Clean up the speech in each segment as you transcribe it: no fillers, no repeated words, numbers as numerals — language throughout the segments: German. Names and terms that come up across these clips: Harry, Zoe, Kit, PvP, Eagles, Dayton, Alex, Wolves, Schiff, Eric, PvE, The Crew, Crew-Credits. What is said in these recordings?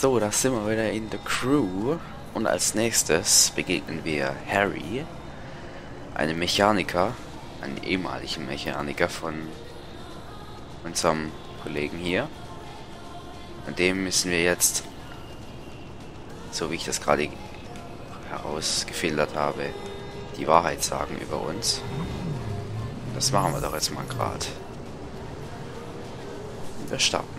So, da sind wir wieder in The Crew. Und als nächstes begegnen wir Harry, einem Mechaniker, einen ehemaligen Mechaniker von unserem Kollegen hier. Und dem müssen wir jetzt, so wie ich das gerade herausgefiltert habe, die Wahrheit sagen über uns. Das machen wir doch jetzt mal gerade. Wir starten.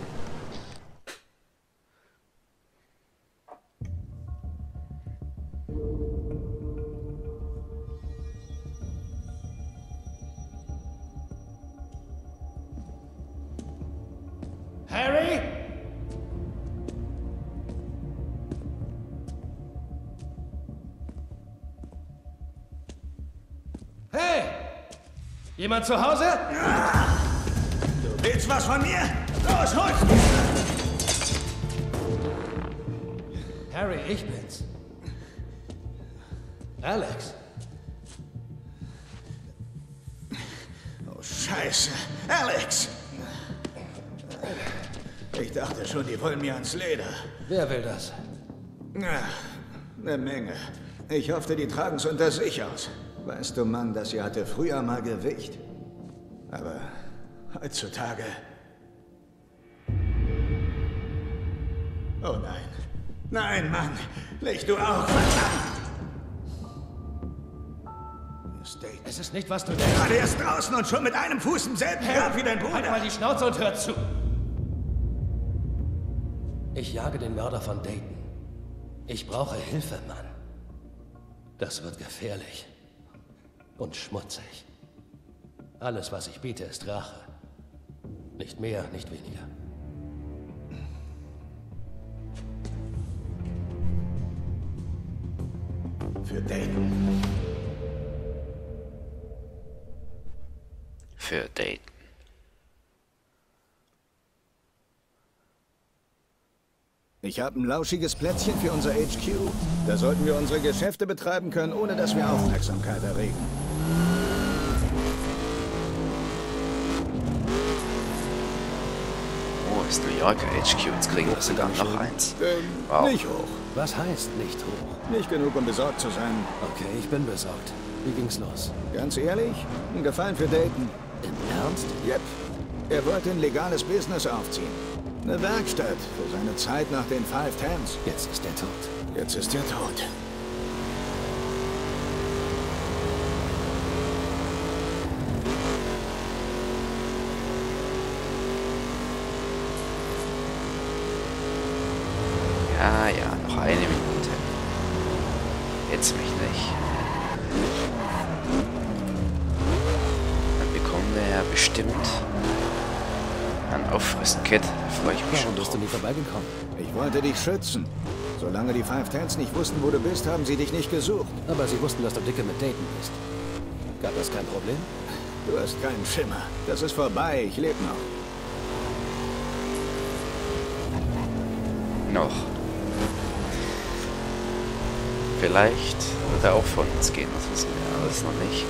Harry? Hey! Jemand zu Hause? Du willst was von mir? Los, hol's! Harry, ich bin's. Alex. Oh, Scheiße. Alex! Ich dachte schon, die wollen mir ans Leder. Wer will das? Na, eine Menge. Ich hoffte, die tragen's unter sich aus. Weißt du, Mann, das hier hatte früher mal Gewicht. Aber heutzutage... Oh nein. Nein, Mann. Leg du auch. Verdammt. Es ist nicht, was du denkst. Gerade erst draußen und schon mit einem Fuß im selben Grab wie dein Bruder. Halt mal die Schnauze und hör zu. Ich jage den Mörder von Dayton. Ich brauche Hilfe, Mann. Das wird gefährlich. Und schmutzig. Alles, was ich biete, ist Rache. Nicht mehr, nicht weniger. Für Dayton. Für Dayton. Ich habe ein lauschiges Plätzchen für unser HQ. Da sollten wir unsere Geschäfte betreiben können, ohne dass wir Aufmerksamkeit erregen. Oh, ist New Yorker HQ. Jetzt kriegen wir sogar noch eins. Wow. Nicht hoch. Was heißt nicht hoch? Nicht genug, um besorgt zu sein. Okay, ich bin besorgt. Wie ging's los? Ganz ehrlich? Ein Gefallen für Dayton. Im Ernst? Yep. Er wollte ein legales Business aufziehen. Eine Werkstatt für seine Zeit nach den 5 Tens. Jetzt ist er tot. Jetzt ist er tot. Ja, ja, noch eine Minute. Jetzt mich nicht. Dann bekommen wir ja bestimmt... An Auffressen, Kit. Freue ich mich schon. Warum bist du nie vorbeigekommen? Ich wollte dich schützen. Solange die 5 Tens nicht wussten, wo du bist, haben sie dich nicht gesucht. Aber sie wussten, dass du Dicke mit Dayton bist. Gab das kein Problem? Du hast keinen Schimmer. Das ist vorbei. Ich lebe noch. Noch. Vielleicht wird er auch von uns gehen. Das wissen wir alles noch nicht.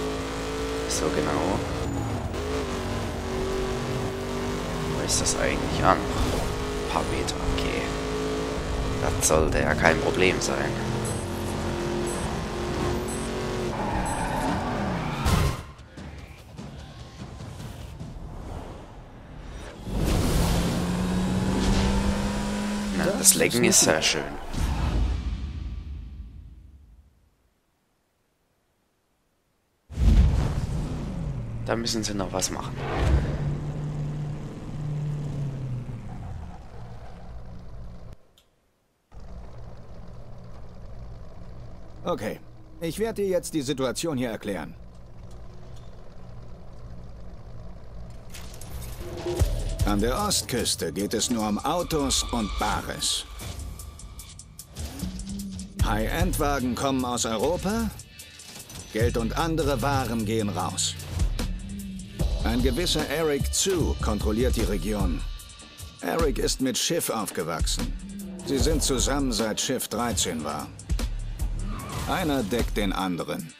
So genau. Ist das eigentlich an? Ein paar Meter, okay. Das sollte ja kein Problem sein. Na, das Lecken ist sehr schön. Da müssen sie noch was machen. Okay, ich werde dir jetzt die Situation hier erklären. An der Ostküste geht es nur um Autos und Bares. High-End-Wagen kommen aus Europa, Geld und andere Waren gehen raus. Ein gewisser Eric kontrolliert die Region. Eric ist mit Schiff aufgewachsen. Sie sind zusammen, seit Schiff 13 war. Einer deckt den anderen.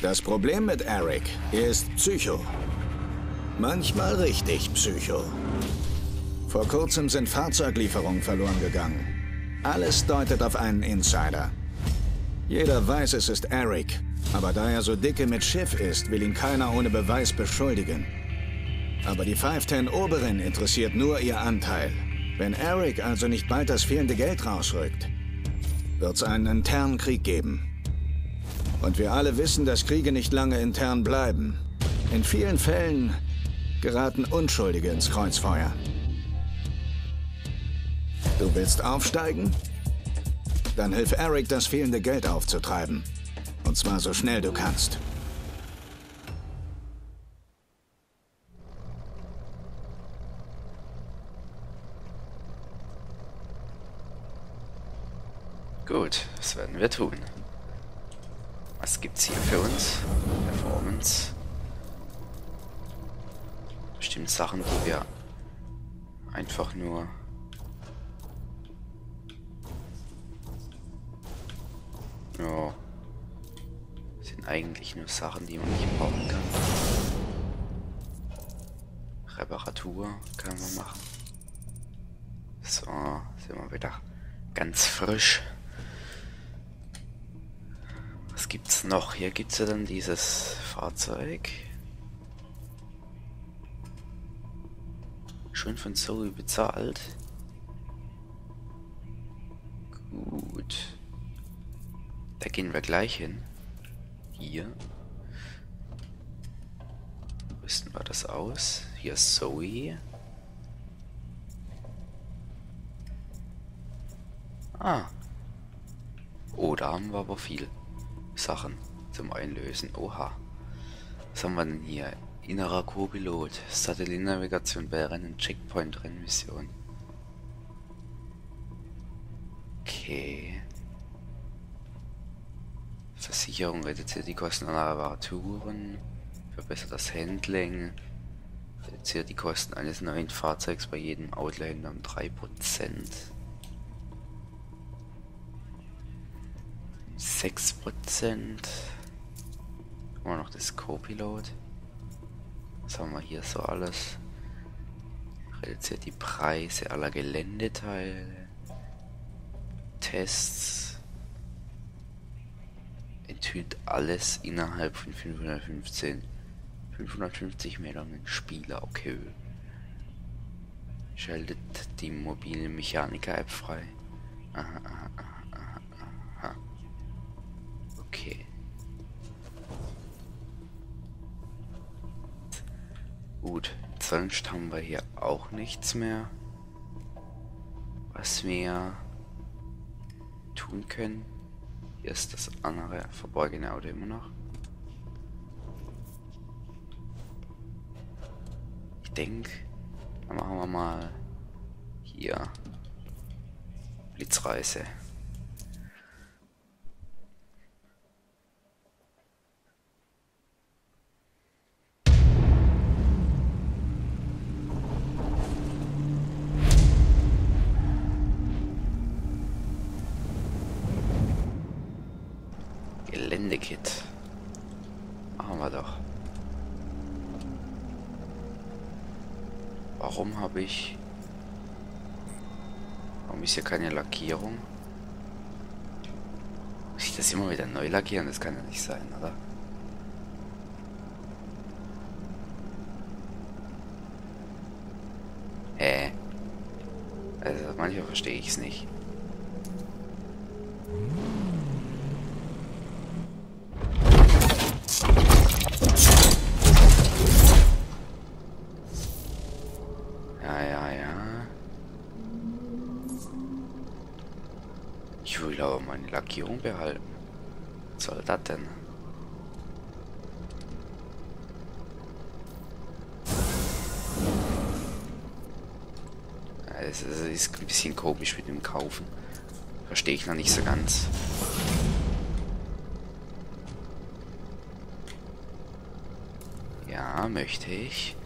Das Problem mit Eric, er ist Psycho. Manchmal richtig Psycho. Vor kurzem sind Fahrzeuglieferungen verloren gegangen. Alles deutet auf einen Insider. Jeder weiß, es ist Eric, aber da er so dicke mit Schiff ist, will ihn keiner ohne Beweis beschuldigen. Aber die 5-10-Oberin interessiert nur ihr Anteil. Wenn Eric also nicht bald das fehlende Geld rausrückt, wird's einen internen Krieg geben. Und wir alle wissen, dass Kriege nicht lange intern bleiben. In vielen Fällen geraten Unschuldige ins Kreuzfeuer. Du willst aufsteigen? Dann hilf Eric, das fehlende Geld aufzutreiben. Und zwar so schnell du kannst. Gut, das werden wir tun. Was gibt's hier für uns? Performance. Bestimmt Sachen, die wir einfach nur... Ja. Sind eigentlich nur Sachen, die man nicht brauchen kann. Reparatur kann man machen. So, sind wir wieder ganz frisch. Was gibt's noch? Hier gibt's ja dann dieses Fahrzeug. Schön von Zoe bezahlt. Gut. Da gehen wir gleich hin. Hier. Rüsten wir das aus. Hier ist Zoe. Ah. Oh, da haben wir aber viel Sachen zum Einlösen. Oha. Was haben wir denn hier? Innerer Co-Pilot. Satellitennavigation bei Rennen. Checkpoint-Rennmission. Okay. Versicherung reduziert die Kosten einer Reparaturen, verbessert das Handling, reduziert die Kosten eines neuen Fahrzeugs bei jedem Outlander um 3%. Um 6%. Immer noch das Co-Pilot. Was haben wir hier so alles? Reduziert die Preise aller Geländeteile. Tests. Enthüllt alles innerhalb von 550 Metern Spieler, okay. Schaltet die mobile Mechaniker-App frei. Aha. Okay. Gut, sonst haben wir hier auch nichts mehr, was wir tun können. Ist das andere verborgene Auto immer noch? Ich denke, dann machen wir mal hier Blitzreise. Kit. Machen wir doch. Warum ist hier keine Lackierung? Muss ich das immer wieder neu lackieren? Das kann ja nicht sein, oder? Also manchmal verstehe ich es nicht. Lackierung behalten. Was soll das denn? Es ist ein bisschen komisch mit dem Kaufen. Verstehe ich noch nicht so ganz. Ja, möchte ich.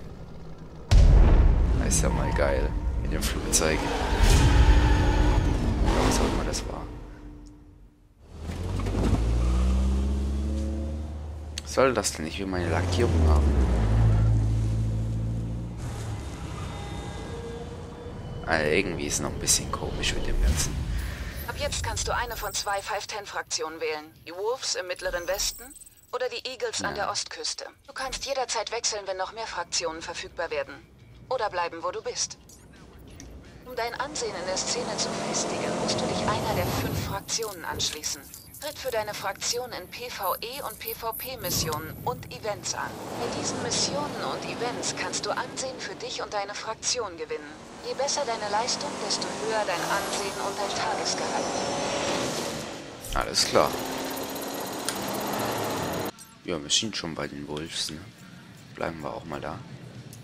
Das ist ja mal geil. Mit dem Flugzeug. Oder was auch immer das war. Soll das denn? Ich will meine Lackierung haben. Also irgendwie ist noch ein bisschen komisch mit dem Ganzen. Ab jetzt kannst du eine von zwei 5-10-Fraktionen wählen. Die Wolves im mittleren Westen oder die Eagles an der Ostküste. Du kannst jederzeit wechseln, wenn noch mehr Fraktionen verfügbar werden. Oder bleiben, wo du bist. Um dein Ansehen in der Szene zu festigen, musst du dich einer der 5 Fraktionen anschließen. Tritt für deine Fraktion in PvE und PvP-Missionen und Events an. Mit diesen Missionen und Events kannst du Ansehen für dich und deine Fraktion gewinnen. Je besser deine Leistung, desto höher dein Ansehen und dein Tagesgehalt. Alles klar. Ja, wir sind schon bei den Wolves, ne? Bleiben wir auch mal da.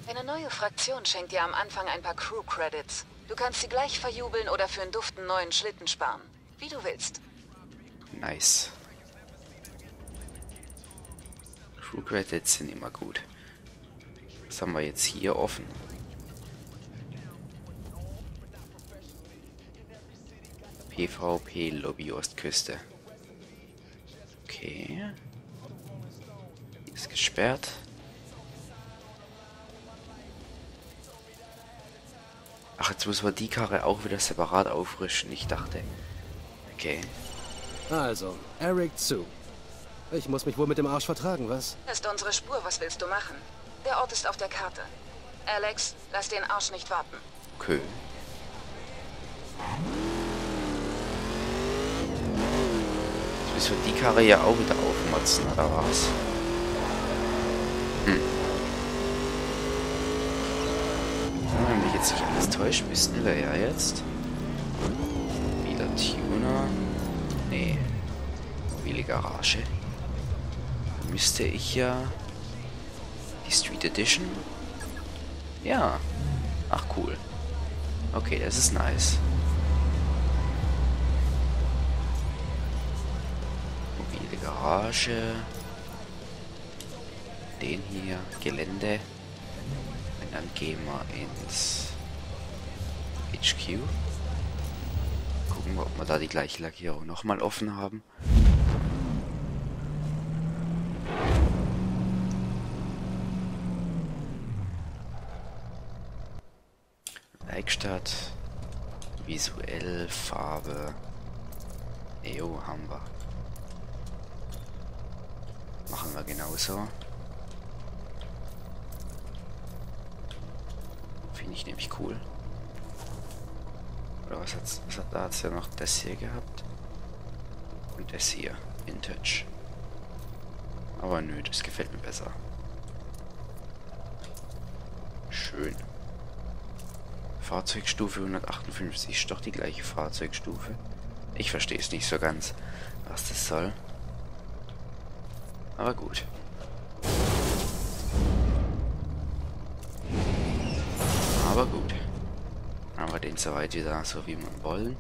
Eine neue Fraktion schenkt dir am Anfang ein paar Crew-Credits. Du kannst sie gleich verjubeln oder für einen duften neuen Schlitten sparen. Wie du willst. Nice. Crew-Credits sind immer gut. Was haben wir jetzt hier offen? PvP Lobby Ostküste. Okay. Die ist gesperrt. Ach, jetzt müssen wir die Karre auch wieder separat auffrischen. Ich dachte. Okay. Also, Eric zu. Ich muss mich wohl mit dem Arsch vertragen, was? Das ist unsere Spur, was willst du machen? Der Ort ist auf der Karte. Alex, lass den Arsch nicht warten. Okay. Jetzt müssen wir die Karre ja auch wieder aufmotzen, oder was? Hm. Wenn mich jetzt nicht alles täuscht, müssten wir ja jetzt wieder Tuner. Nee. Mobile Garage. Müsste ich ja die Street Edition? Ja. Ach cool. Okay, das ist nice. Mobile Garage. Den hier. Gelände. Und dann gehen wir ins HQ. Gucken wir, ob wir da die gleiche Lackierung nochmal offen haben. Werkstatt. Visuell, Farbe. Jo, haben wir. Machen wir genauso. Finde ich nämlich cool. Oder was hat da jetzt ja noch das hier gehabt? Und das hier. Vintage. Aber nö, das gefällt mir besser. Schön. Fahrzeugstufe 158 ist doch die gleiche Fahrzeugstufe. Ich verstehe es nicht so ganz, was das soll. Aber gut. Haben wir den soweit wieder, so wie wir wollen.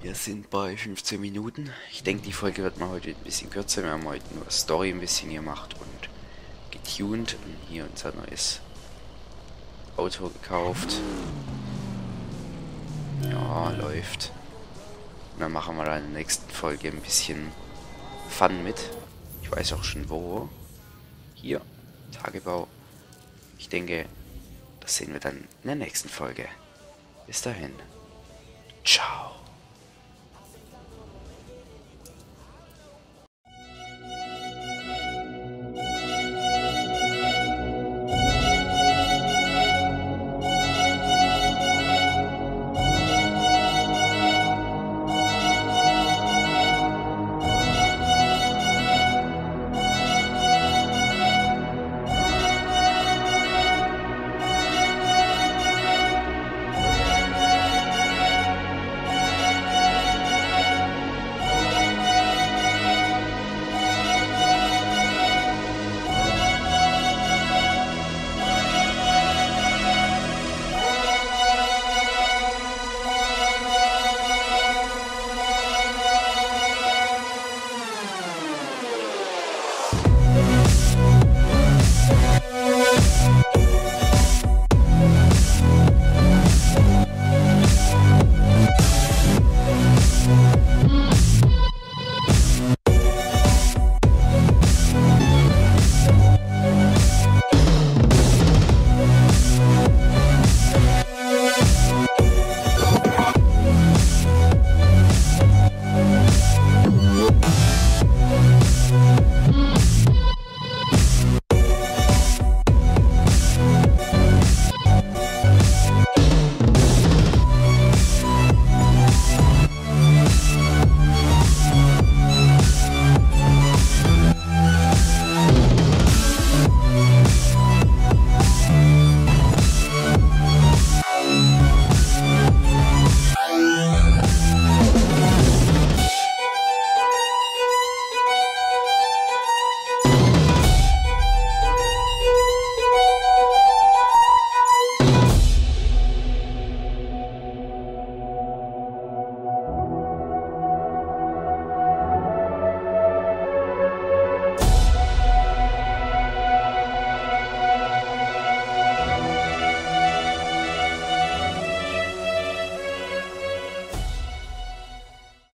Wir sind bei 15 Minuten. Ich denke, die Folge wird mal heute ein bisschen kürzer. Wir haben heute nur Story ein bisschen gemacht und getuned. Und hier unser neues Auto gekauft. Ja, läuft. Und dann machen wir dann in der nächsten Folge ein bisschen Fun mit. Ich weiß auch schon wo. Hier, Tagebau. Ich denke, das sehen wir dann in der nächsten Folge. Bis dahin. Ciao.